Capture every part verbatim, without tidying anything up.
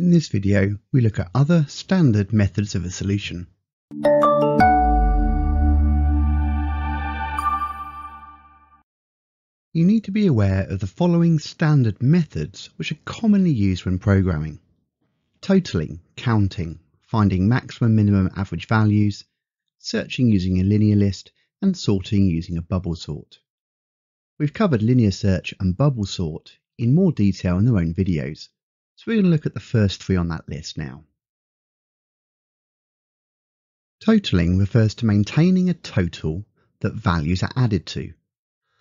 In this video, we look at other standard methods of a solution. You need to be aware of the following standard methods which are commonly used when programming: totaling, counting, finding maximum, minimum, average values, searching using a linear list, and sorting using a bubble sort. We've covered linear search and bubble sort in more detail in their own videos, so we're going to look at the first three on that list now. Totaling refers to maintaining a total that values are added to.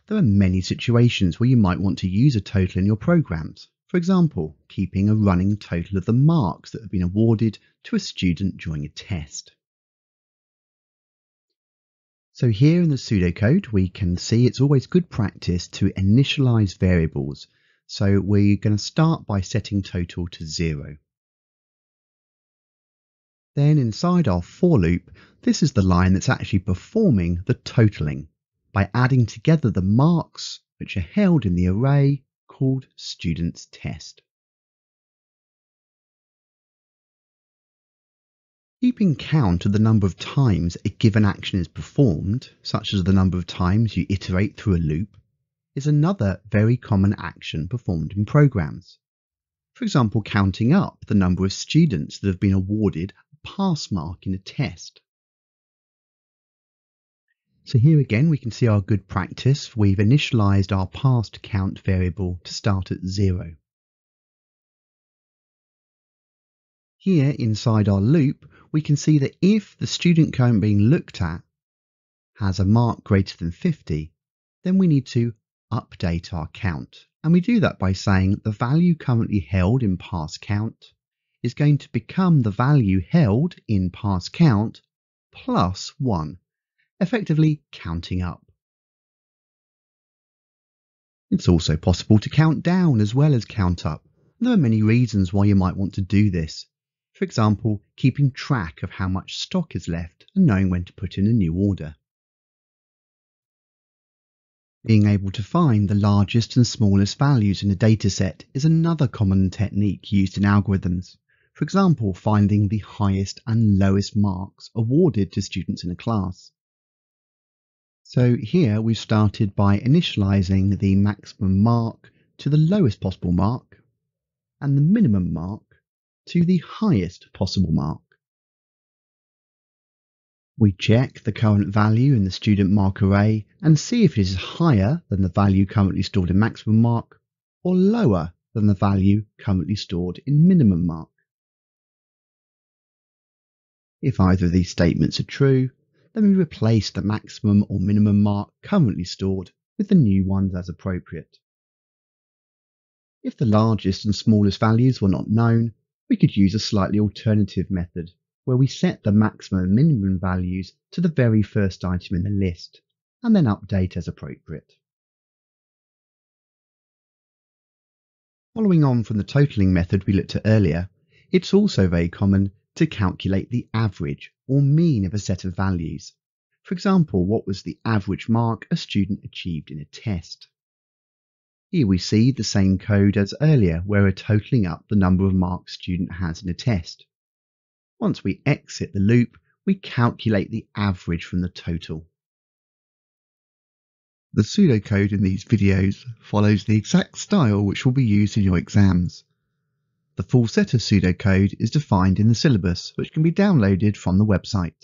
There are many situations where you might want to use a total in your programs. For example, keeping a running total of the marks that have been awarded to a student during a test. So here in the pseudocode, we can see it's always good practice to initialize variables. So we're going to start by setting total to zero. Then inside our for loop, this is the line that's actually performing the totaling, by adding together the marks which are held in the array called student's test. Keeping count of the number of times a given action is performed, such as the number of times you iterate through a loop, is another very common action performed in programs. For example, counting up the number of students that have been awarded a pass mark in a test. So here again, we can see our good practice. We've initialized our past count variable to start at zero. Here inside our loop, we can see that if the student current being looked at has a mark greater than fifty, then we need to update our count. And we do that by saying the value currently held in past count is going to become the value held in past count plus one. Effectively counting up. It's also possible to count down as well as count up. There are many reasons why you might want to do this. For example, keeping track of how much stock is left and knowing when to put in a new order. Being able to find the largest and smallest values in a dataset is another common technique used in algorithms. For example, finding the highest and lowest marks awarded to students in a class. So here we've started by initializing the maximum mark to the lowest possible mark and the minimum mark to the highest possible mark. We check the current value in the student mark array and see if it is higher than the value currently stored in maximum mark or lower than the value currently stored in minimum mark. If either of these statements are true, then we replace the maximum or minimum mark currently stored with the new ones as appropriate. If the largest and smallest values were not known, we could use a slightly alternative method where we set the maximum and minimum values to the very first item in the list and then update as appropriate. Following on from the totaling method we looked at earlier, it's also very common to calculate the average or mean of a set of values. For example, what was the average mark a student achieved in a test? Here we see the same code as earlier, where we're totaling up the number of marks a student has in a test. Once we exit the loop, we calculate the average from the total. The pseudocode in these videos follows the exact style which will be used in your exams. The full set of pseudocode is defined in the syllabus, which can be downloaded from the website.